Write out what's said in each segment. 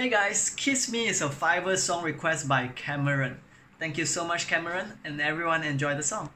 Hey guys, Kiss Me is a Fiverr song request by Cameron. Thank you so much, Cameron, and everyone enjoy the song.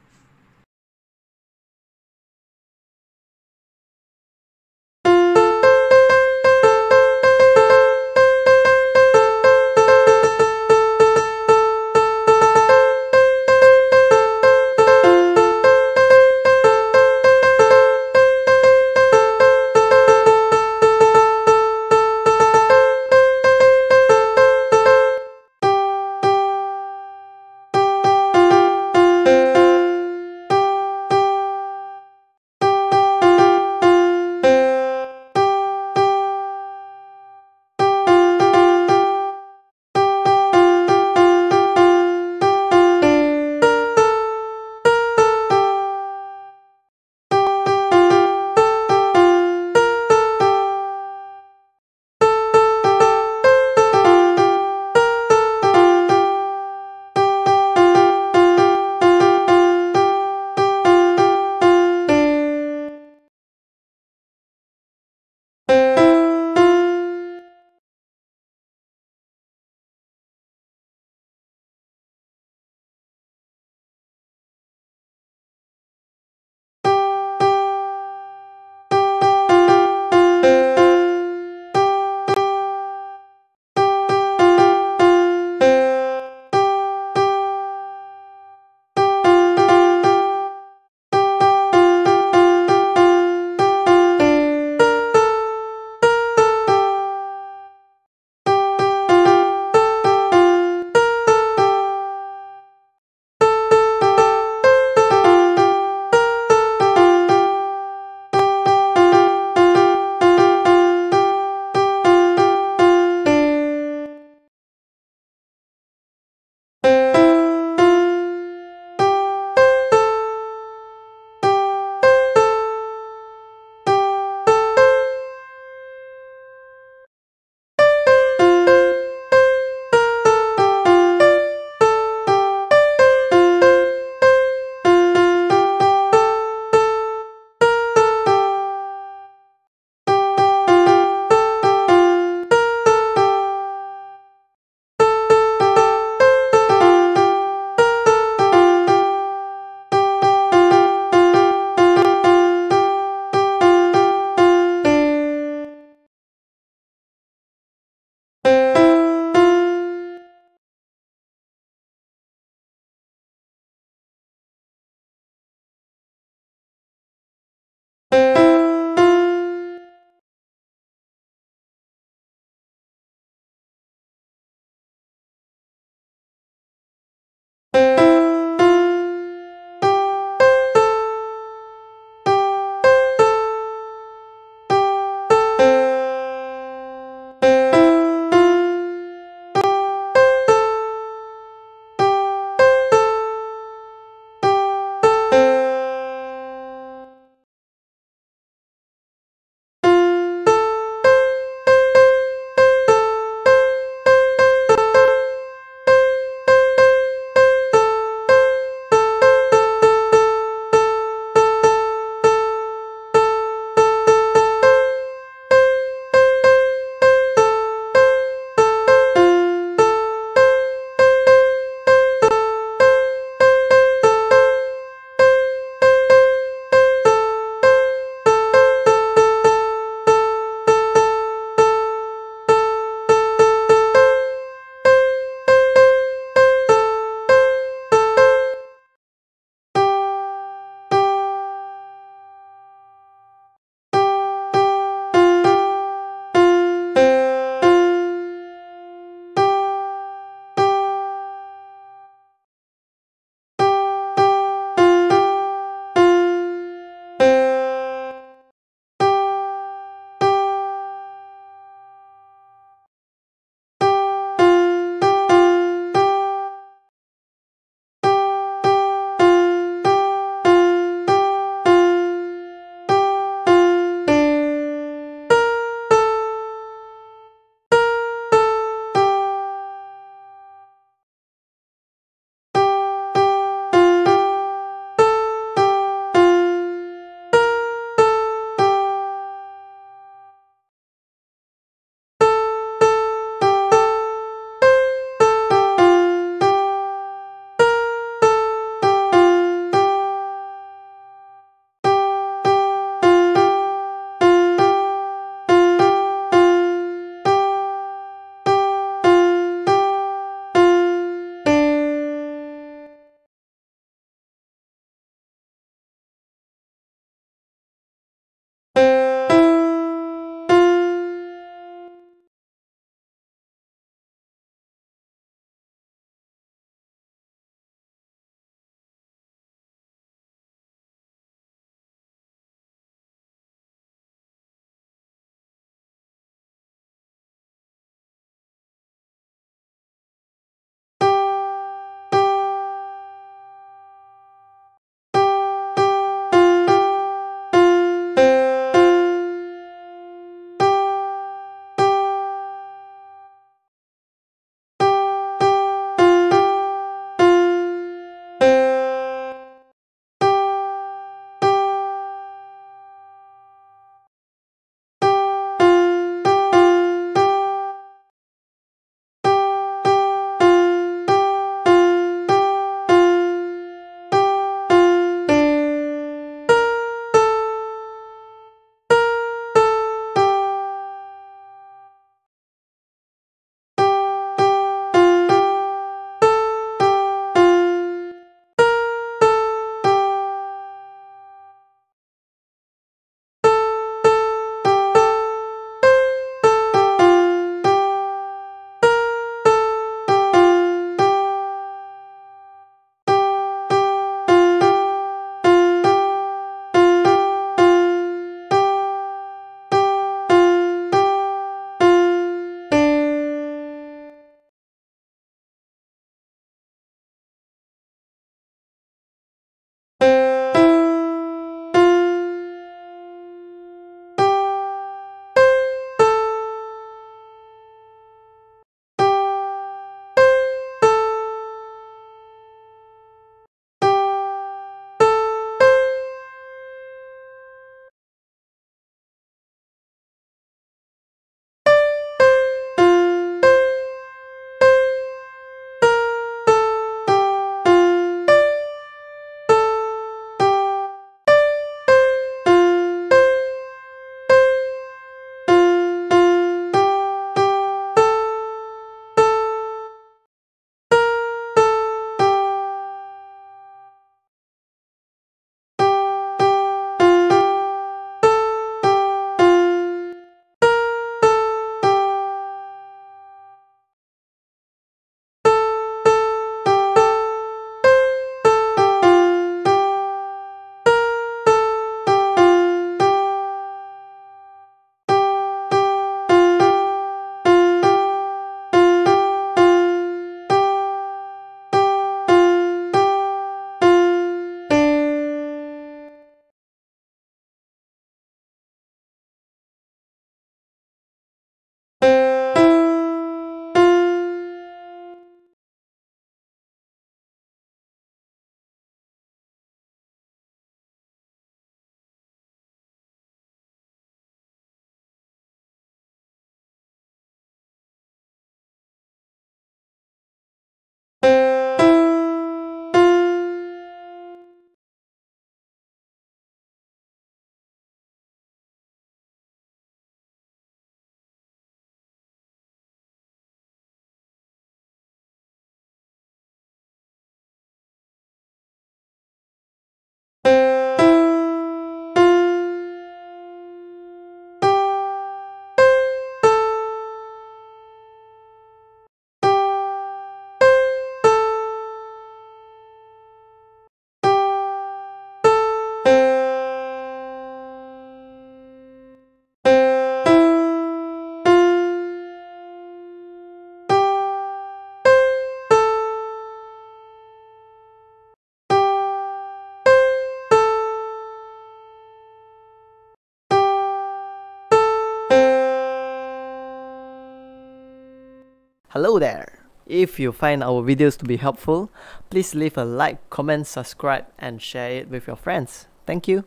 Hello there! If you find our videos to be helpful, please leave a like, comment, subscribe and share it with your friends. Thank you!